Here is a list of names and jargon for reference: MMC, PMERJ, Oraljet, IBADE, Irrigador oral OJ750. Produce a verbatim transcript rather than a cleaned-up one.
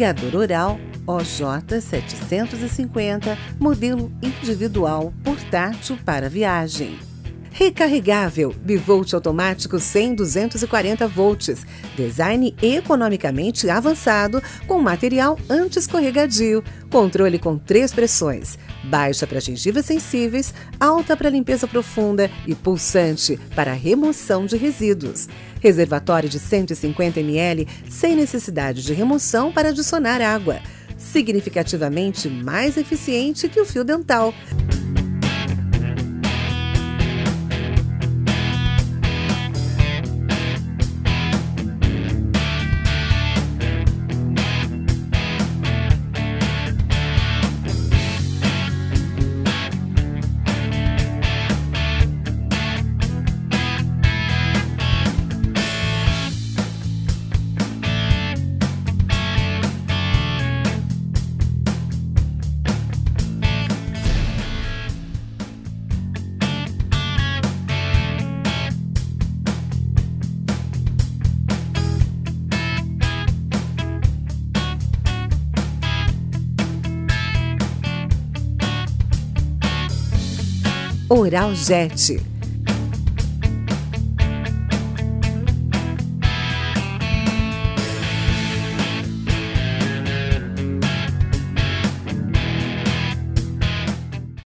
Irrigador oral O J setecentos e cinquenta, modelo individual, portátil para viagem. Recarregável, bivolt automático cem a duzentos e quarenta volts, design economicamente avançado com material anti-escorregadio, controle com três pressões, baixa para gengivas sensíveis, alta para limpeza profunda e pulsante para remoção de resíduos. Reservatório de cento e cinquenta mililitros sem necessidade de remoção para adicionar água, significativamente mais eficiente que o fio dental. Oraljet.